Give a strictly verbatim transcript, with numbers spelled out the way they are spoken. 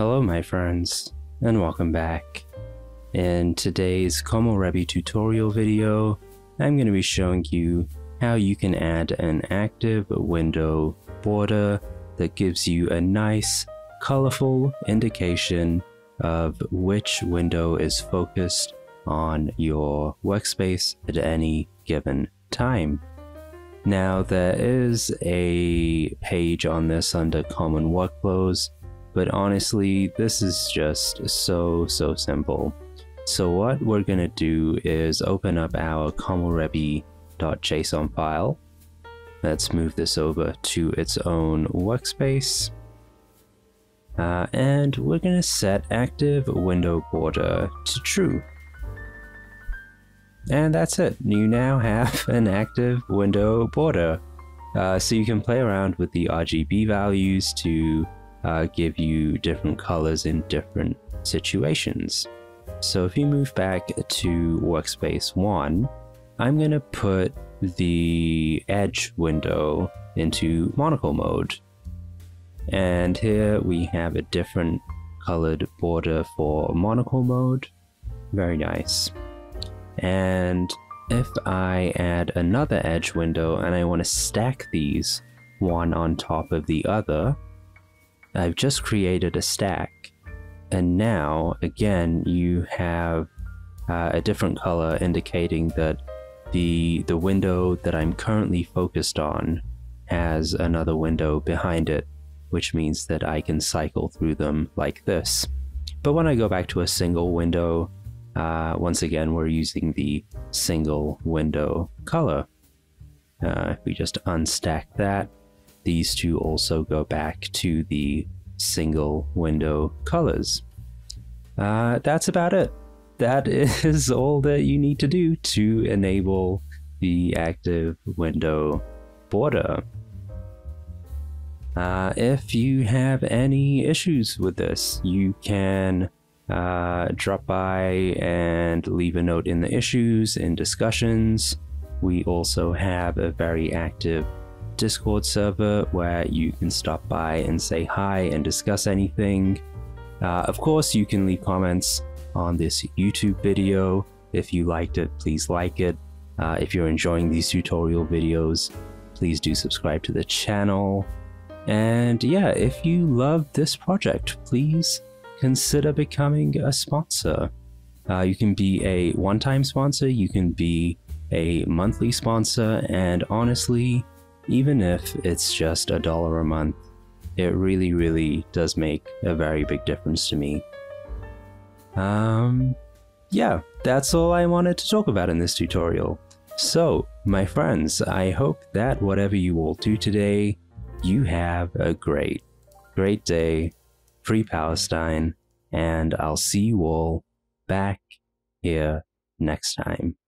Hello my friends, and welcome back. In today's Komorebi tutorial video, I'm going to be showing you how you can add an active window border that gives you a nice, colorful indication of which window is focused on your workspace at any given time. Now there is a page on this under common workflows, but honestly this is just so so simple. So what we're gonna do is open up our komorebi dot json file. Let's move this over to its own workspace. Uh, and we're gonna set active window border to true. And that's it. You now have an active window border. Uh, so you can play around with the R G B values to uh, give you different colors in different situations. So if you move back to workspace one, I'm going to put the edge window into monocle mode. And here we have a different colored border for monocle mode. Very nice. And if I add another edge window and I want to stack these one on top of the other, I've just created a stack. And now, again, you have uh, a different color indicating that the, the window that I'm currently focused on has another window behind it, which means that I can cycle through them like this. But when I go back to a single window, Uh, once again, we're using the single window color. Uh, if we just unstack that, these two also go back to the single window colors. Uh, that's about it. That is all that you need to do to enable the active window border. Uh, if you have any issues with this, you can Uh, drop by and leave a note in the issues and discussions. We also have a very active Discord server where you can stop by and say hi and discuss anything. Uh, of course, you can leave comments on this YouTube video. If you liked it, please like it. Uh, if you're enjoying these tutorial videos, please do subscribe to the channel. And yeah, if you love this project, please consider becoming a sponsor. Uh, you can be a one-time sponsor, you can be a monthly sponsor, and honestly, even if it's just a dollar a month, it really, really does make a very big difference to me. Um, yeah, that's all I wanted to talk about in this tutorial. So, my friends, I hope that whatever you all do today, you have a great, great day. Free Palestine, and I'll see you all back here next time.